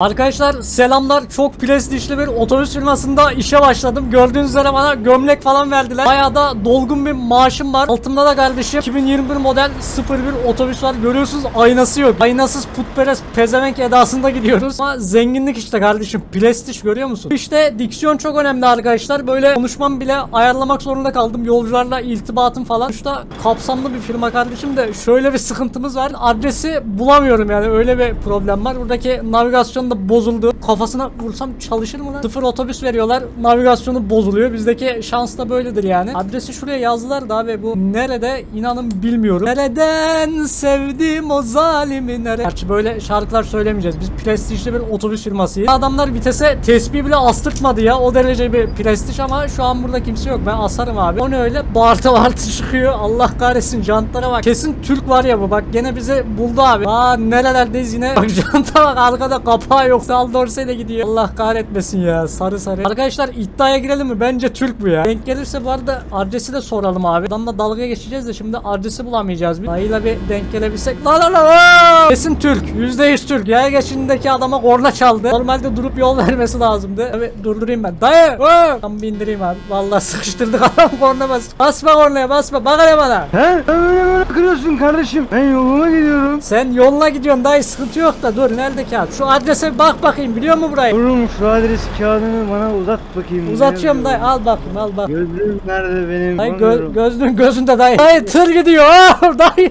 Arkadaşlar selamlar, çok prestijli bir otobüs firmasında işe başladım. Gördüğünüz üzere bana gömlek falan verdiler. Bayağı da dolgun bir maaşım var. Altımda da kardeşim 2021 model 01 otobüs var. Görüyorsunuz aynası yok. Aynasız putperest pezevenk edasında gidiyoruz. Ama zenginlik işte kardeşim, prestij, görüyor musun? İşte diksiyon çok önemli arkadaşlar. Böyle konuşmam bile ayarlamak zorunda kaldım. Yolcularla irtibatım falan. İşte kapsamlı bir firma kardeşim de şöyle bir sıkıntımız var. Adresi bulamıyorum, yani öyle bir problem var. Buradaki navigasyon da bozuldu. Kafasına vursam çalışır mı lan? Sıfır otobüs veriyorlar. Navigasyonu bozuluyor. Bizdeki şans da böyledir yani. Adresi şuraya yazdılar da abi bu nerede? İnanın bilmiyorum. Nereden sevdim o zalimi nerede? Gerçi böyle şarkılar söylemeyeceğiz. Biz prestijli bir otobüs firmasıyız. Adamlar vitese tesbih bile astırtmadı ya. O derece bir prestij, ama şu an burada kimse yok. Ben asarım abi. O ne öyle? Bartı bartı çıkıyor. Allah kahretsin, jantlara bak. Kesin Türk var ya bu. Bak gene bizi buldu abi. Aa nerelerdeyiz yine. Bak janta bak. Arkada kapağı yok. Saldorse'yle gidiyor. Allah kahretmesin ya. Sarı sarı. Arkadaşlar iddiaya girelim mi? Bence Türk bu ya. Denk gelirse bu arada adresi de soralım abi. Adamla dalga geçeceğiz de şimdi adresi bulamayacağız. Dayıyla bir denk gelebilsek. La la la. Kesin Türk. %100 Türk. Yaya geçindeki adama korna çaldı. Normalde durup yol vermesi lazımdı. Tabii durdurayım ben. Dayı. Tam bindireyim abi. Vallahi sıkıştırdık adam korna bas. Basma kornaya, basma. Bak hele bana. He? Öyle böyle kırıyorsun kardeşim. Ben yoluma gidiyorum. Sen yoluna gidiyorsun dayı. Sıkıntı yok da dur. Nerede kağıt? Şu adrese bak bakayım, biliyor mu burayı? Durum şu adres kağıdını bana uzat bakayım. Uzatıyorum dayı, al bakayım, al bak. Gözlüğüm nerede benim? Dayı gözünde dayı. Dayı tır gidiyor. Dayı.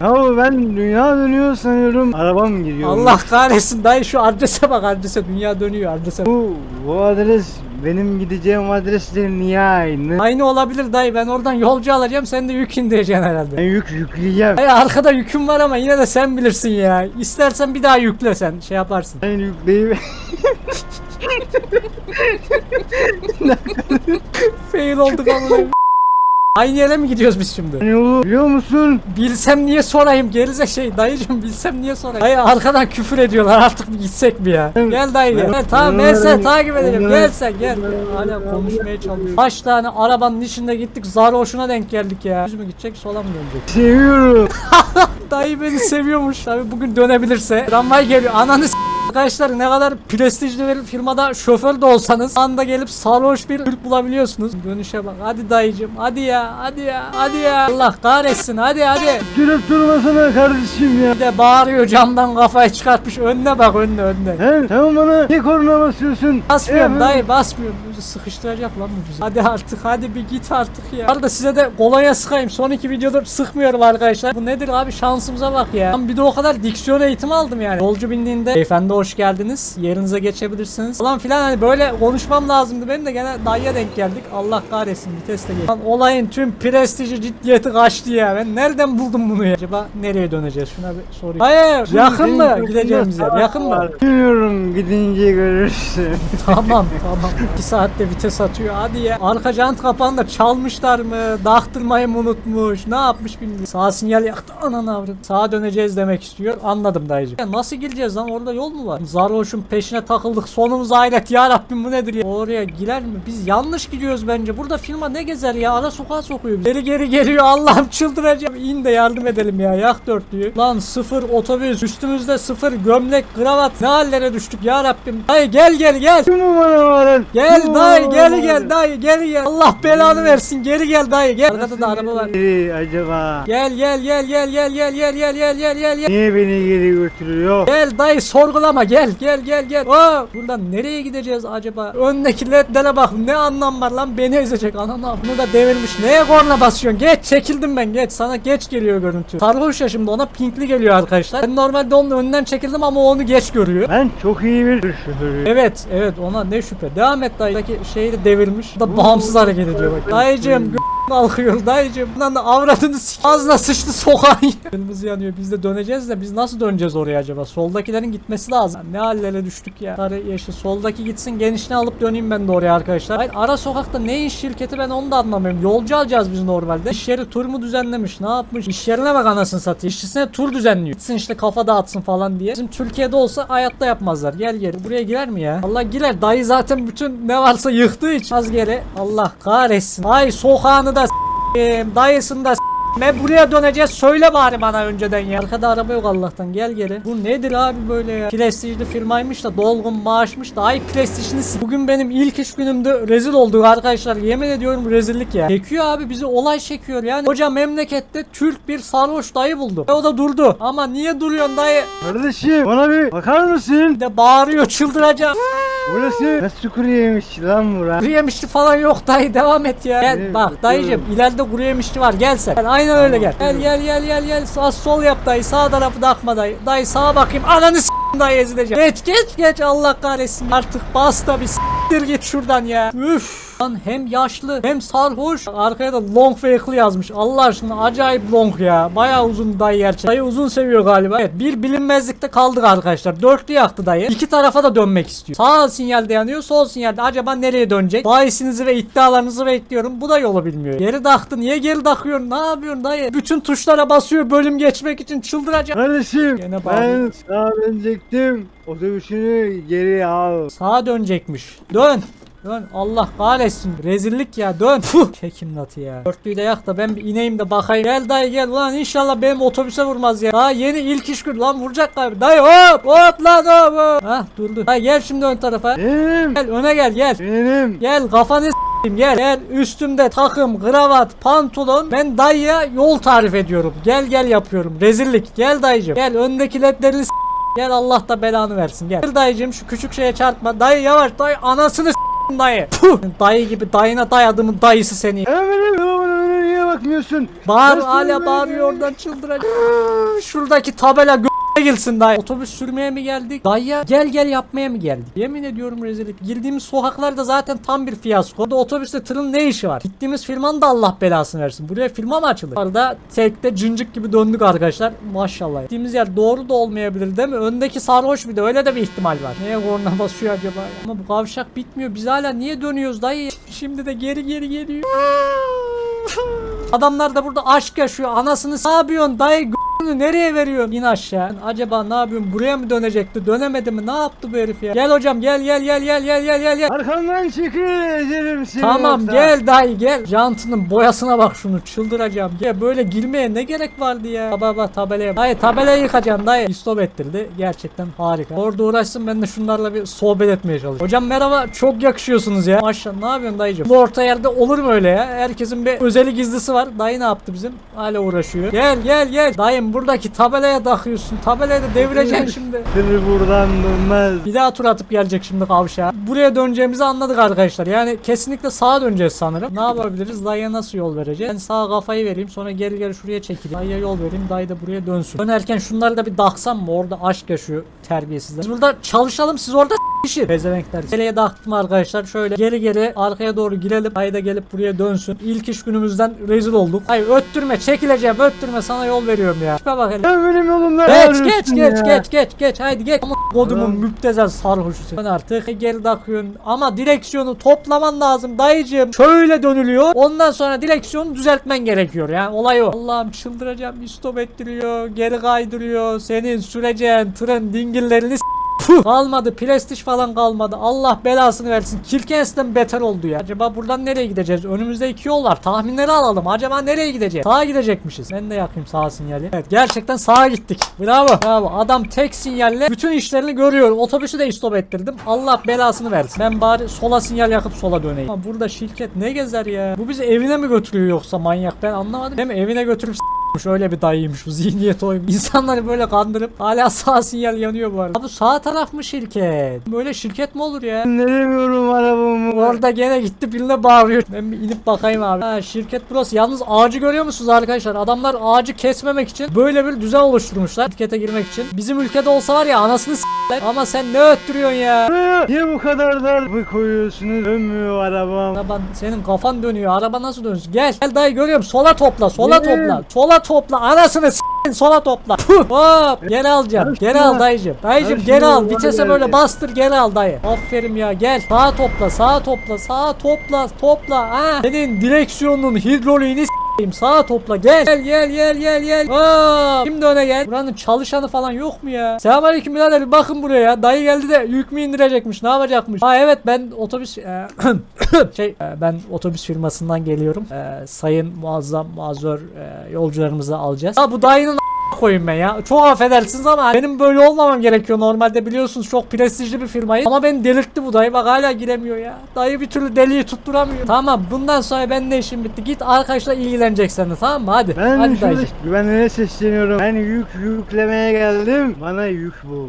Ya ben dünya dönüyor sanıyorum. Arabam gidiyor. Allah kahretsin dayı, şu adrese bak, adrese dünya dönüyor adrese. Bu adres benim gideceğim adresle niye aynı? Aynı olabilir dayı, ben oradan yolcu alacağım, sen de yük indireceksin herhalde. Ben yükleyeceğim. Dayı arkada yüküm var ama yine de sen bilirsin ya. İstersen bir daha yükle, sen şey yaparsın. Ben yükleyeyim. Fail olduk ama. Aynı yere mi gidiyoruz biz şimdi? Yolu biliyor musun? Bilsem niye sorayım gerizekalı şey dayıcım, bilsem niye sorayım? Dayı arkadan küfür ediyorlar, artık gitsek mi ya? Gel dayı gel. Tamam ben seni takip edelim. Gel sen gel. Hala konuşmaya çalışıyorum. Kaç tane arabanın içinde gittik, sarhoşuna denk geldik ya. Düz mü gidecek, sola mı dönecek? Seviyorum. Dayı beni seviyormuş. Tabii bugün dönebilirse. Tramvay geliyor. Ananı s***. Arkadaşlar ne kadar prestijli bir firmada şoför de olsanız anda gelip sarhoş bir Türk bulabiliyorsunuz. Dönüşe bak. Hadi dayıcım. Hadi ya. Hadi ya. Hadi ya. Allah kahretsin. Hadi hadi. Gülüp durmasana kardeşim ya. Bir de bağırıyor camdan, kafayı çıkartmış. Önüne bak, önüne. He sen bana niye korna basıyorsun? Basmıyorum dayı, basmıyorum. Sıkıştıracak lan bu bizi. Hadi artık, hadi bir git artık ya. Bu arada size de kolaya sıkayım. Son iki videodur sıkmıyorum arkadaşlar. Bu nedir abi, şansımıza bak ya. Bir de o kadar diksiyon eğitimi aldım yani. Yolcu bindiğinde beyefendi hoş geldiniz, yerinize geçebilirsiniz falan filan, hani böyle konuşmam lazımdı benim de, gene dayıya denk geldik. Allah kahretsin, viteste geçtik. Lan olayın tüm prestiji, ciddiyeti kaçtı ya. Ben nereden buldum bunu ya? Acaba nereye döneceğiz? Şuna bir sorayım. Hayır, yakın mı gideceğimiz yer? Yakın mı? Bilmiyorum, gidince görürsün. Tamam. 2 saatte vites atıyor. Hadi ya. Arka jant kapağını da çalmışlar mı? Daktırmayı mı unutmuş? Ne yapmış bilmiyorum. Sağ sinyal yaktı. Anan avradım. Sağa döneceğiz demek istiyor. Anladım dayıcım. Ya nasıl gideceğiz lan? Orada yol mu var? Sarhoş'un peşine takıldık. Sonumuz ahiret ya Rabbim, bu nedir ya? Oraya girer mi? Biz yanlış gidiyoruz bence. Burada firma ne gezer ya? Ara sokağa sokuyor bizi. Geri geliyor. Allah'ım çıldıracağım. İn de yardım edelim ya. Yak dörtlüyü. Lan sıfır otobüs. Üstümüzde sıfır gömlek, kravat. Ne hallere düştük ya Rabbim. Dayı gel. Gel dayı gel dayı gel. Allah belanı versin. Geri gel dayı gel. Arkada da araba var. Acaba. Gel. Niye beni geri götürüyor? Gel dayı, sorgulama. Gel. Oo, buradan nereye gideceğiz acaba? Öndeki ledlere bak, ne anlam var lan, beni ezecek. Anam bunu da devirmiş. Neye korna basıyorsun? Geç çekildim ben, geç. Sana geç geliyor görüntü. Sarhoş ya şimdi, ona pinkli geliyor arkadaşlar. Ben normalde onun önden çekildim ama onu geç görüyor. Ben çok iyi bir şüpheli. Evet, ona ne şüphe. Devam et dayıdaki şeyi de devirmiş. Da bağımsız hareket ediyor bak. Dayıcığım kalkıyor dayıcığım. Bundan da avradını ağzına sıçtı sokağa. Kırmızı yanıyor. Biz de döneceğiz de biz nasıl döneceğiz oraya acaba? Soldakilerin gitmesi lazım. Ne hallere düştük ya. Sarı yeşil. Soldaki gitsin, genişini alıp döneyim ben de oraya arkadaşlar. Hayır, ara sokakta ne iş şirketi, ben onu da anlamıyorum. Yolcu alacağız biz normalde. İş yeri tur mu düzenlemiş? Ne yapmış? İş yerine bak anasını satayım. İşçisine tur düzenliyor. Gitsin işte, kafa dağıtsın falan diye. Bizim Türkiye'de olsa hayatta yapmazlar. Gel. Buraya girer mi ya? Allah girer. Dayı zaten bütün ne varsa yıktığı için. Az geri. Allah kahretsin. Ay sokağını da s**eyim. Dayısını da s**eyim. Ve buraya döneceğiz, söyle bari bana önceden ya. Arkada araba yok Allah'tan, gel geri. Bu nedir abi böyle ya? Prestijli firmaymış da dolgun maaşmış da, ay prestijini. Bugün benim ilk iş günümde rezil olduk arkadaşlar, yemin ediyorum rezillik ya. Çekiyor abi bizi, olay çekiyor yani. Hoca memlekette Türk bir sarhoş dayı buldu. O da durdu. Ama niye duruyorsun dayı? Kardeşim bana bir bakar mısın? Bir de bağırıyor, çıldıracağım. Burası nasıl kuru yemişçi lan bura? Kuru yemişçi falan yok dayı, devam et ya. Gel bak dayıcım, ileride kuru yemişçi var, gel sen. Yani aynen öyle gel. Gel sağ sol yap dayı, sağ tarafı da akma dayı. Dayı sağa bakayım, ananı s***im dayı, ezileceğim. Geç Allah kahretsin. Artık bas da bir s***dir git şuradan ya. Üff. Lan hem yaşlı hem sarhoş. Arkaya da long vehicle yazmış. Allah aşkına acayip long ya. Bayağı uzun dayı gerçekten. Dayı uzun seviyor galiba. Evet, bir bilinmezlikte kaldık arkadaşlar. Dörtlü yaktı dayı. İki tarafa da dönmek istiyor. Sağ sinyalde yanıyor, sol sinyalde. Acaba nereye dönecek? Bayisinizi ve iddialarınızı bekliyorum. Bu da yolu bilmiyor. Geri taktı. Niye geri takıyorsun? Ne yapıyorsun dayı? Bütün tuşlara basıyor bölüm geçmek için, çıldıracak. Kardeşim ben sağa dönecektim. O dövüşünü geri al. Sağa dönecekmiş. Dön. Dön Allah kahretsin, rezillik ya, dön. Puh. Çekimlatı ya. Dörtlüyü de yak da ben bir ineyim de bakayım. Gel dayı gel, ulan inşallah benim otobüse vurmaz ya. Daha yeni ilk iş günü lan, vuracak galiba. Dayı hop hop lan hop. Hah durdu. Dayı gel şimdi ön tarafa. Benim. Gel öne gel gel. Benim. Gel kafanı s**eyim gel. Gel üstümde takım, kravat, pantolon. Ben dayıya yol tarif ediyorum. Gel gel yapıyorum, rezillik. Gel dayıcım. Gel öndeki ledlerini s**eyim. Gel Allah da belanı versin gel. Gel dayıcım şu küçük şeye çarpma. Dayı yavaş dayı, anasını s**eyim. Dayı. Puh. Dayı gibi dayına dayadımın dayısı seni. Niye bakmıyorsun? Bağır hala bağırıyor, oradan çıldıracak. Şuradaki tabela girsin dayı. Otobüs sürmeye mi geldik? Dayıya gel gel yapmaya mı geldik? Yemin ediyorum rezillik. Girdiğimiz sokaklarda zaten tam bir fiyasko. Orada otobüste tırın ne işi var? Gittiğimiz firmanın da Allah belasını versin. Buraya firma mı açılır? Arada tekte cincik gibi döndük arkadaşlar. Maşallah. Gittiğimiz yer doğru da olmayabilir değil mi? Öndeki sarhoş, bir de öyle de bir ihtimal var. Neye korna basıyor acaba? Ama bu kavşak bitmiyor. Biz hala niye dönüyoruz dayı? Şimdi de geri geliyor. Adamlar da burada aşk yaşıyor. Anasını ne yapıyorsun dayı? Nereye veriyorum? İn aşağı. Acaba ne yapıyorum? Buraya mı dönecekti? Dönemedi mi? Ne yaptı bu herif ya? Gel hocam gel. Arkamdan çekil seni. Tamam yoksa. Gel dayı gel. Jantının boyasına bak şunu, çıldıracağım. Ya böyle girmeye ne gerek vardı ya? Baba tabelaya. Dayı tabelayı yıkacaksın dayı. İstop ettirdi. Gerçekten harika. Orada uğraşsın, ben de şunlarla bir sohbet etmeye çalışıyorum. Hocam merhaba, çok yakışıyorsunuz ya. Maşallah, ne yapıyorsun dayıcım? Bu orta yerde olur mu öyle ya? Herkesin bir özeli gizlisi var. Dayı ne yaptı bizim? Hala uğraşıyor. Gel. Dayım buradaki tabelaya takıyorsun. Tabelayı da devireceksin şimdi. Seni buradan dönmez. Bir daha tur atıp gelecek şimdi kavşağa. Buraya döneceğimizi anladık arkadaşlar. Yani kesinlikle sağa döneceğiz sanırım. Ne yapabiliriz? Dayıya nasıl yol vereceğiz? Ben sağa kafayı vereyim. Sonra geri şuraya çekileyim. Dayıya yol vereyim. Dayı da buraya dönsün. Dönerken şunları da bir daksam mı? Orada aşk yaşıyor terbiyesizler. Biz burada çalışalım, siz orada s***işin. Bezevenkler. Beleye daktım arkadaşlar. Şöyle geri arkaya doğru girelim. Dayı da gelip buraya dönsün. İlk iş günümüzden rezil olduk. Hayır öttürme, çekileceğim, öttürme, sana yol veriyorum ya. Ben benim yolumdan geç geç haydi geç. Ama kodumun müptezel sarhoşu sen artık. Geri takıyorsun ama direksiyonu toplaman lazım dayıcığım. Şöyle dönülüyor, ondan sonra direksiyonu düzeltmen gerekiyor ya, olay o. Allah'ım çıldıracağım, istop ettiriyor, geri kaydırıyor. Senin süreceğin tren dingillerini puh. Kalmadı prestij falan kalmadı, Allah belasını versin. Kirkenes'ten beter oldu ya. Acaba buradan nereye gideceğiz? Önümüzde iki yol var, tahminleri alalım. Acaba nereye gideceğiz? Sağa gidecekmişiz. Ben de yakayım sağa sinyali. Evet gerçekten sağa gittik. Bravo. Adam tek sinyalle bütün işlerini görüyor. Otobüsü de istop ettirdim, Allah belasını versin. Ben bari sola sinyal yakıp sola döneyim. Ama burada şirket ne gezer ya? Bu bizi evine mi götürüyor yoksa manyak? Ben anlamadım. Hem evine götürüp öyle bir dayıymış bu, zihniyet oymuş. İnsanları böyle kandırıp hala sağ sinyal yanıyor bu arada. Abi sağ taraf mı şirket? Böyle şirket mi olur ya? Ne demiyorum arabamı. Orada gene gitti birine bağırıyor. Ben bir inip bakayım abi. Ha, şirket burası. Yalnız ağacı görüyor musunuz arkadaşlar? Adamlar ağacı kesmemek için böyle bir düzen oluşturmuşlar. Şirkete girmek için. Bizim ülkede olsa var ya anasını s**ler. Ama sen ne öttürüyorsun ya? Niye bu kadar darbe koyuyorsunuz? Dönmüyor arabam. Araban, senin kafan dönüyor. Araba nasıl dönsün? Gel dayı görüyorum. Sola topla anasını s**in, sola topla. Puh. Hop geri alacağım. Geri al dayıcım. Dayıcım geri al. Vitese böyle bastır, geri al dayı. Aferin ya, gel. Sağa topla. Senin direksiyonun hidroliğini s**in. Sağa topla, gel. Gel. Aa, şimdi öne gel. Buranın çalışanı falan yok mu ya? Selamünaleyküm birader, bir bakın buraya. Dayı geldi de yük mü indirecekmiş? Ne yapacakmış? Ha evet, ben otobüs ben otobüs firmasından geliyorum. Sayın muazzam mazur yolcularımızı alacağız. Ha bu dayının koyun ben ya. Çok affedersiniz ama benim böyle olmamam gerekiyor normalde, biliyorsunuz çok prestijli bir firmayı, ama beni delirtti bu dayı, bak hala giremiyor ya. Dayı bir türlü deliği tutturamıyor. Tamam, bundan sonra ben de işim bitti. Git arkadaşla ilgileneceksin de, tamam mı? Hadi. Hadi dayıcım. Güvenliğe sesleniyorum. Ben yüklemeye geldim. Bana yük bul.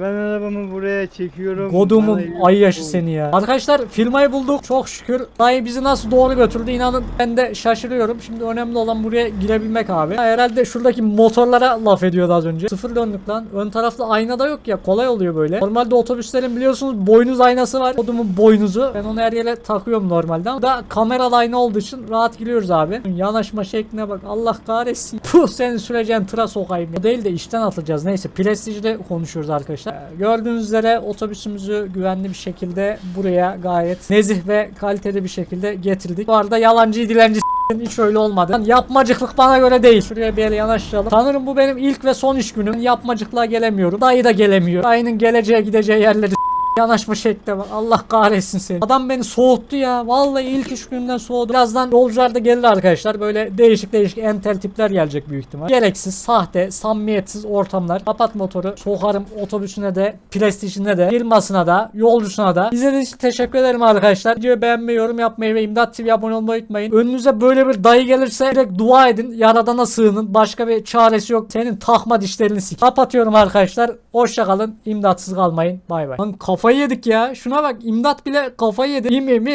Ben arabamı buraya çekiyorum. Godumun ayı yaşı seni ya. Arkadaşlar firmayı bulduk. Çok şükür. Dayı bizi nasıl doğru götürdü inanın ben de şaşırıyorum. Şimdi önemli olan buraya girebilmek abi. Herhalde şuradaki motorlar laf ediyordu az önce. Sıfır döndük lan. Ön tarafta ayna da yok ya. Kolay oluyor böyle. Normalde otobüslerin biliyorsunuz boynuz aynası var. Kodumun boynuzu. Ben onu her yere takıyorum normalde ama da kameralı ayna olduğu için rahat giriyoruz abi. Yanaşma şekline bak. Allah kahretsin. Puh, senin süreceğin tıra sokayım ya. O değil de işten atılacağız. Neyse, prestijle konuşuyoruz arkadaşlar. Gördüğünüz üzere otobüsümüzü güvenli bir şekilde buraya gayet nezih ve kaliteli bir şekilde getirdik. Bu arada yalancıyı dilenci hiç öyle olmadı. Yani yapmacıklık bana göre değil. Şuraya bir el yanaştıralım. Tanırım bu benim ilk ve son iş günüm. Yapmacıklığa gelemiyorum. Dayı da gelemiyor. Dayının geleceğe gideceği yerleri yanaşma şekli var. Allah kahretsin seni. Adam beni soğuttu ya. Vallahi ilk iş gününden soğudu. Birazdan yolcular da gelir arkadaşlar. Böyle değişik entel tipler gelecek büyük ihtimal. Gereksiz, sahte, samimiyetsiz ortamlar. Kapat motoru. Sokarım otobüsüne de, prestijine de, firmasına da, yolcusuna da. İzlediğiniz için teşekkür ederim arkadaşlar. Videoyu beğenmeyi, yorum yapmayı ve İmdat TV'ye abone olmayı unutmayın. Önünüze böyle bir dayı gelirse direkt dua edin. Yaradana sığının. Başka bir çaresi yok. Senin takma dişlerini sik. Kapatıyorum arkadaşlar. Hoşça kalın. İmdatsız kalmayın. Bay bay. Lan kafayı yedik ya. Şuna bak, imdat bile kafayı yedi. İm.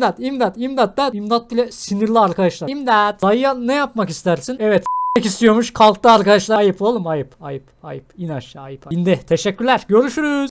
Dat. İmdat. İmdat bile sinirli arkadaşlar. İmdat. Dayıya ne yapmak istersin? Evet, istiyormuş. Kalktı arkadaşlar. Ayıp oğlum, ayıp. İn aşağı, ayıp. İndi. Teşekkürler. Görüşürüz.